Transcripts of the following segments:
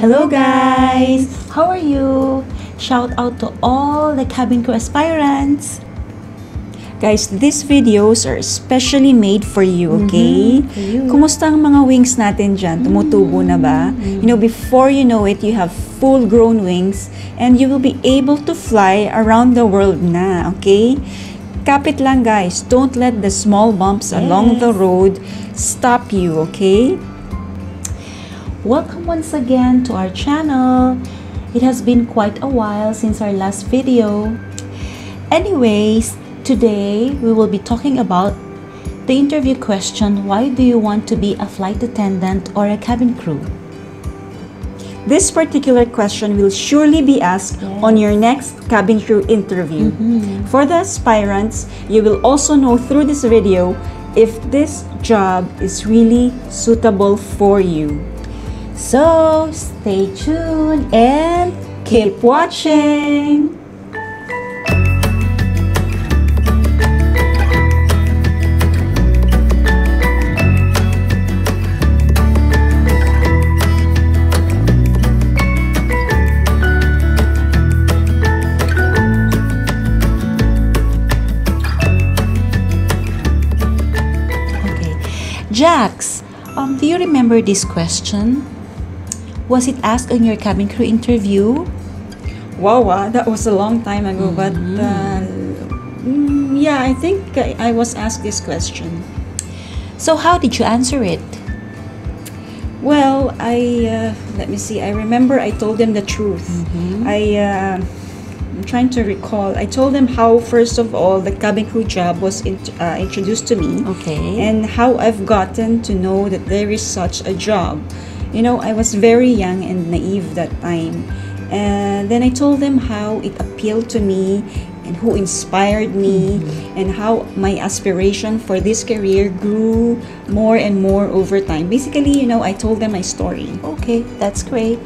Hello guys! How are you? Shout out to all the cabin crew aspirants! Guys, these videos are especially made for you, okay? Kumusta ang mga wings natin dyan? Tumutubo na ba? You know, before you know it, you have full-grown wings and you will be able to fly around the world na, okay? Kapit lang guys, don't let the small bumps along the road stop you, okay? Welcome once again to our channel. It has been quite a while since our last video. Anyways, today we will be talking about the interview question, why do you want to be a flight attendant or a cabin crew? This particular question will surely be asked on your next cabin crew interview. For the aspirants, you will also know through this video if this job is really suitable for you. So, stay tuned and keep watching! Okay, Jax, do you remember this question? Was it asked on your cabin crew interview? Wow, that was a long time ago, but yeah, I think I was asked this question. So how did you answer it? Well, let me see, I remember I told them the truth. I'm trying to recall. I told them how, first of all, the cabin crew job was introduced to me. Okay. And how I've gotten to know that there is such a job. You know, I was very young and naive that time. And then I told them how it appealed to me and who inspired me and how my aspiration for this career grew more and more over time. Basically, you know, I told them my story. Okay, that's great.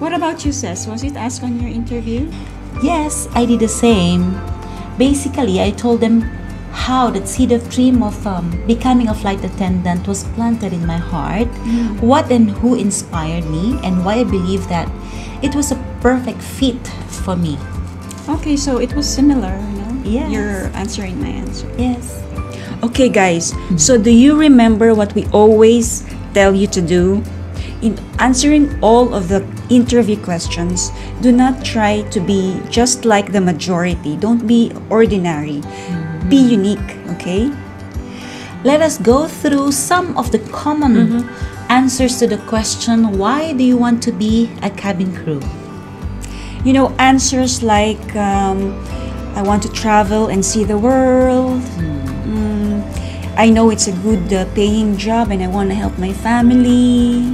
What about you, Cess? Was it asked on your interview? Yes, I did the same. Basically, I told them how that seed of dream of becoming a flight attendant was planted in my heart, what and who inspired me, and why I believe that it was a perfect fit for me. Okay, so it was similar, you know? Yes. You're answering my answer. Yes. Okay, guys, so do you remember what we always tell you to do? In answering all of the interview questions, do not try to be just like the majority. Don't be ordinary. Be unique, okay? Let us go through some of the common answers to the question, why do you want to be a cabin crew? You know, answers like, I want to travel and see the world. I know it's a good paying job and I want to help my family.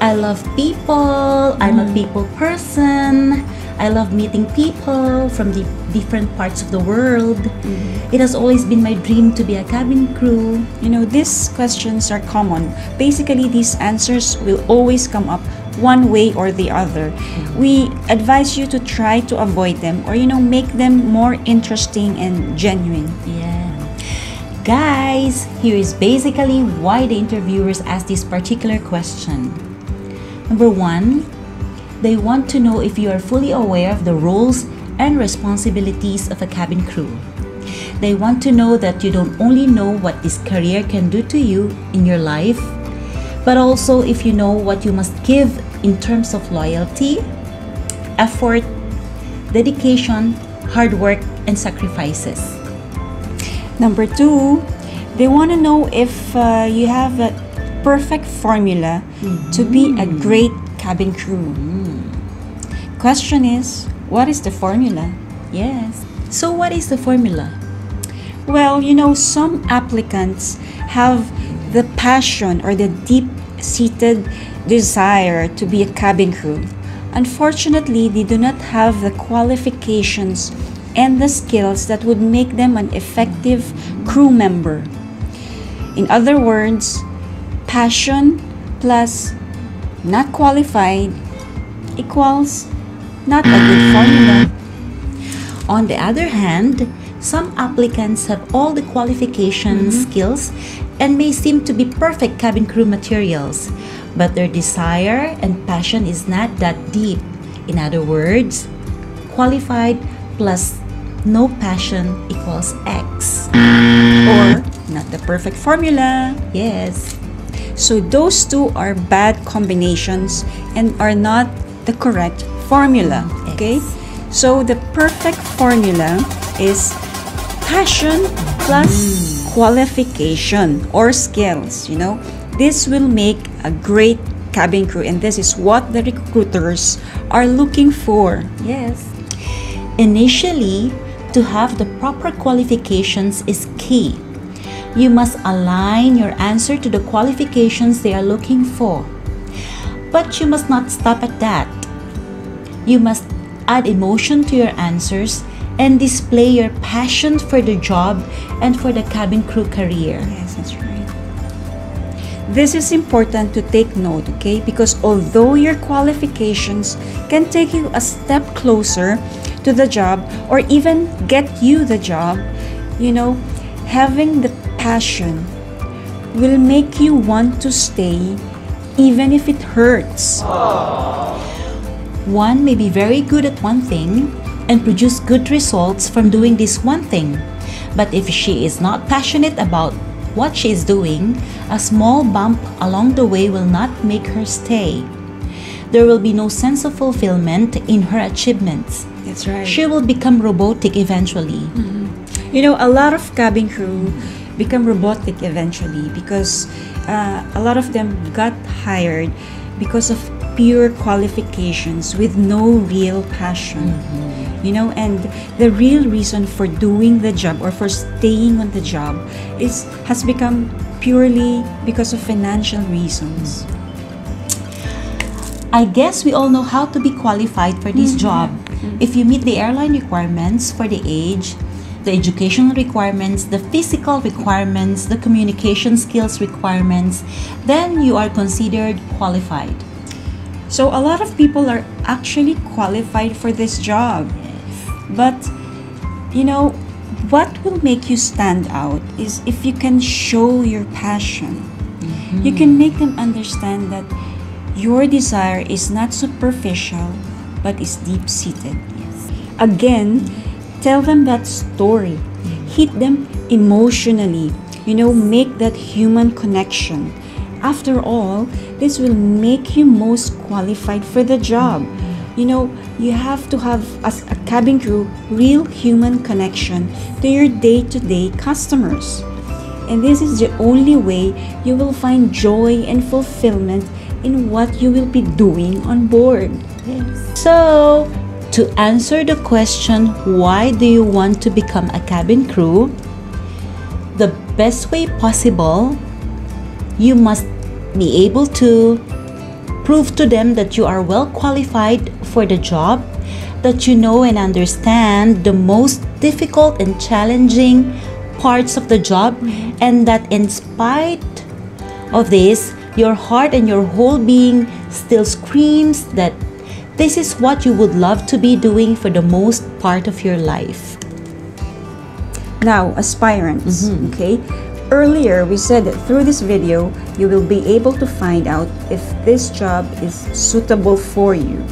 I love people. I'm a people person. I love meeting people from the different parts of the world. It has always been my dream to be a cabin crew. You know, these questions are common. Basically, these answers will always come up one way or the other. We advise you to try to avoid them or, you know, make them more interesting and genuine. Yeah. Guys, here is basically why the interviewers asked this particular question. Number one, they want to know if you are fully aware of the roles and responsibilities of a cabin crew. They want to know that you don't only know what this career can do to you in your life, but also if you know what you must give in terms of loyalty, effort, dedication, hard work, and sacrifices. Number two, they want to know if you have a perfect formula to be a great cabin crew. Question is, what is the formula? Yes. So what is the formula? Well, you know, some applicants have the passion or the deep-seated desire to be a cabin crew. Unfortunately, they do not have the qualifications and the skills that would make them an effective crew member. In other words, passion plus not qualified equals not a good formula. On the other hand, some applicants have all the qualifications, skills, and may seem to be perfect cabin crew materials, but their desire and passion is not that deep. In other words, qualified plus no passion equals X, or not the perfect formula. Yes. So those two are bad combinations and are not the correct formula. Okay? So the perfect formula is passion plus qualification or skills, you know. This will make a great cabin crew, and this is what the recruiters are looking for. Yes. Initially, to have the proper qualifications is key. You must align your answer to the qualifications they are looking for. But you must not stop at that. You must add emotion to your answers and display your passion for the job and for the cabin crew career. Yes, that's right. This is important to take note, okay? Because although your qualifications can take you a step closer to the job or even get you the job, you know, having the passion will make you want to stay even if it hurts. Aww. One may be very good at one thing and produce good results from doing this one thing, but if she is not passionate about what she is doing, a small bump along the way will not make her stay. There will be no sense of fulfillment in her achievements. That's right. She will become robotic eventually. Mm-hmm. You know, a lot of cabin crew become robotic eventually because a lot of them got hired because of pure qualifications with no real passion. Mm-hmm. You know, and the real reason for doing the job or for staying on the job has become purely because of financial reasons. I guess we all know how to be qualified for this job. Mm-hmm. If you meet the airline requirements for the age, the educational requirements, the physical requirements, the communication skills requirements, then you are considered qualified. So a lot of people are actually qualified for this job. But, you know, what will make you stand out is if you can show your passion. Mm-hmm. You can make them understand that your desire is not superficial, but is deep-seated. Yes. Again, tell them that story, hit them emotionally, you know, make that human connection. After all, this will make you most qualified for the job. You know, you have to have, as a cabin crew, real human connection to your day-to-day customers. And this is the only way you will find joy and fulfillment in what you will be doing on board. Yes. So, to answer the question, why do you want to become a cabin crew? The best way possible, you must be able to prove to them that you are well qualified for the job, that you know and understand the most difficult and challenging parts of the job, and that in spite of this, your heart and your whole being still screams that this is what you would love to be doing for the most part of your life. Now, aspirants, okay? Earlier, we said that through this video, you will be able to find out if this job is suitable for you.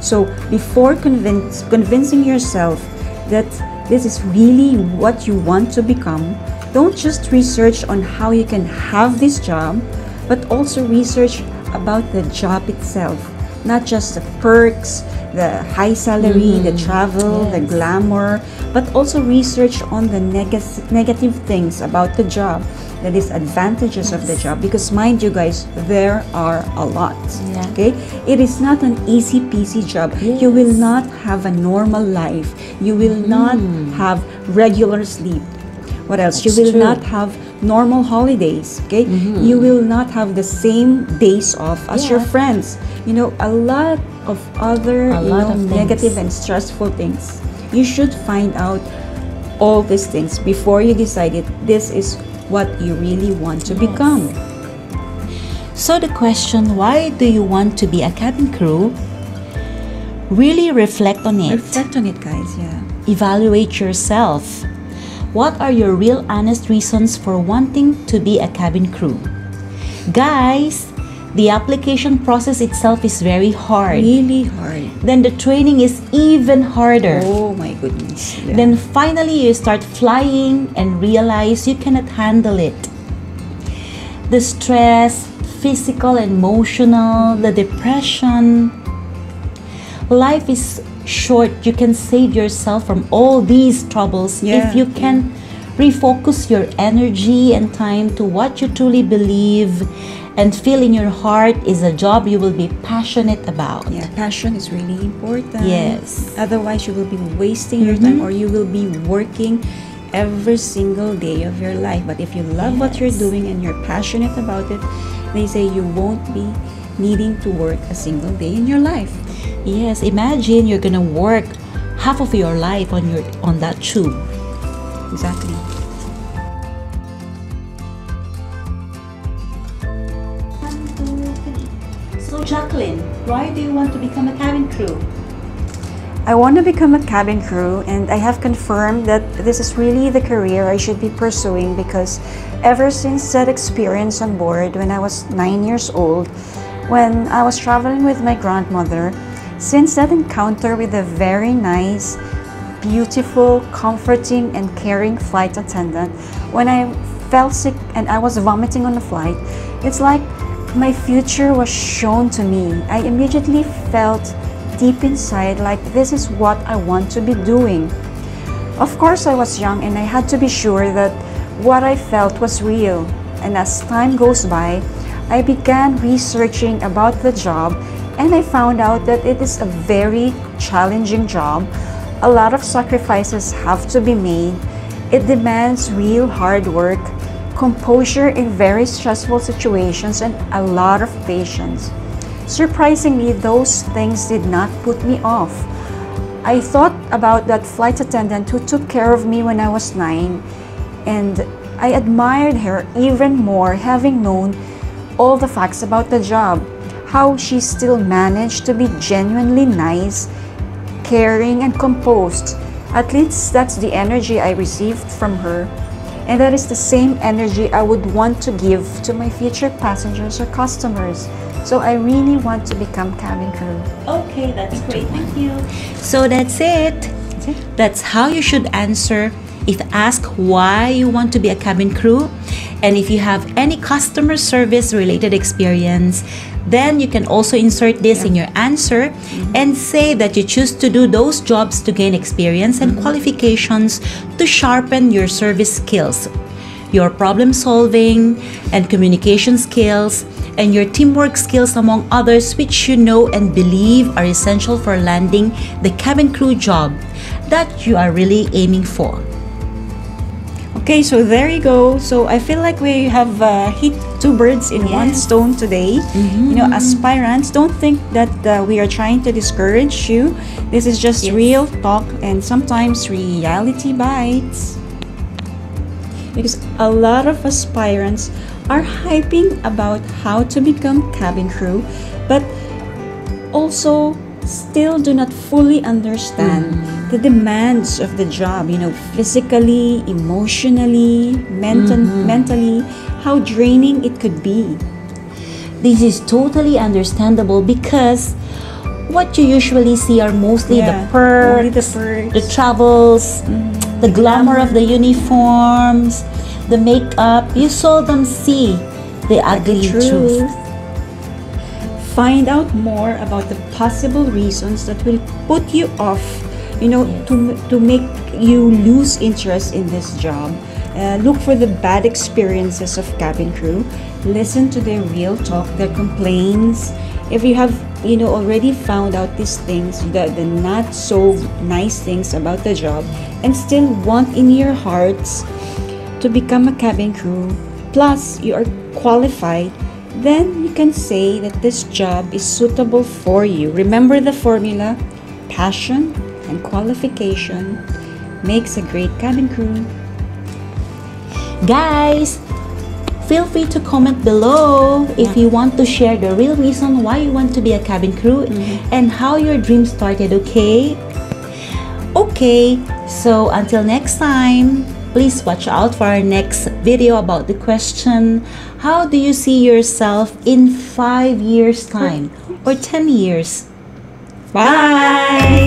So, before convincing yourself that this is really what you want to become, don't just research on how you can have this job, but also research about the job itself. Not just the perks, the high salary, the travel, the glamour, but also research on the negative things about the job, the disadvantages of the job. Because mind you guys, there are a lot, okay? It is not an easy-peasy job. Yes. You will not have a normal life. You will not have regular sleep. What else? That's you will not have normal holidays, okay? You will not have the same days off as your friends. You know, a lot of other negative and stressful things. You should find out all these things before you decide it. This is what you really want to become. So the question, why do you want to be a cabin crew? Really reflect on it. Reflect on it, guys, yeah. Evaluate yourself. What are your real honest reasons for wanting to be a cabin crew? Guys, the application process itself is very hard. Really hard. Then the training is even harder. Oh my goodness. Yeah. Then finally you start flying and realize you cannot handle it. The stress, physical, emotional, the depression. Life is short. You can save yourself from all these troubles if you can refocus your energy and time to what you truly believe and feel in your heart is a job you will be passionate about. Yeah, passion is really important. Yes. Otherwise, you will be wasting your time, or you will be working every single day of your life. But if you love what you're doing and you're passionate about it, they say you won't be needing to work a single day in your life. Yes, imagine you're gonna work half of your life on your that tube. Exactly. One, two, three. So Jacqueline, why do you want to become a cabin crew? I want to become a cabin crew, and I have confirmed that this is really the career I should be pursuing, because ever since that experience on board when I was 9 years old, when I was traveling with my grandmother, since that encounter with a very nice, beautiful, comforting, and caring flight attendant, when I fell sick and I was vomiting on the flight, it's like my future was shown to me. I immediately felt deep inside, like this is what I want to be doing. Of course, I was young and I had to be sure that what I felt was real. And as time goes by, I began researching about the job, and I found out that it is a very challenging job. A lot of sacrifices have to be made. It demands real hard work, composure in very stressful situations, and a lot of patience. Surprisingly, those things did not put me off. I thought about that flight attendant who took care of me when I was 9, and I admired her even more, having known all the facts about the job, how she still managed to be genuinely nice, caring, and composed. At least that's the energy I received from her, and that is the same energy I would want to give to my future passengers or customers. So I really want to become cabin crew. Okay, that's great. Thank you. So that's it. That's it. That's how you should answer if asked why you want to be a cabin crew. And if you have any customer service related experience, then you can also insert this in your answer and say that you choose to do those jobs to gain experience and qualifications to sharpen your service skills, your problem solving and communication skills, and your teamwork skills, among others, which you know and believe are essential for landing the cabin crew job that you are really aiming for. Okay, so there you go. So I feel like we have hit two birds in one stone today. You know, aspirants, don't think that we are trying to discourage you. This is just real talk, and sometimes reality bites. Because a lot of aspirants are hyping about how to become cabin crew, but also still do not fully understand the demands of the job, you know, physically, emotionally, mentally, how draining it could be. This is totally understandable, because what you usually see are mostly the perks, the travels, the glamour of the uniforms, the makeup. You seldom see the ugly truth. Find out more about the possible reasons that will put you off, you know, to make you lose interest in this job. Look for the bad experiences of cabin crew. Listen to their real talk, their complaints. If you have, you know, already found out these things, the not so nice things about the job, and still want in your hearts to become a cabin crew, plus you are qualified, then you can say that this job is suitable for you. Remember the formula: passion and qualification makes a great cabin crew. Guys, feel free to comment below if you want to share the real reason why you want to be a cabin crew and how your dream started, okay? Okay, so until next time, Please watch out for our next video about the question, how do you see yourself in 5 years' time or 10 years? Bye!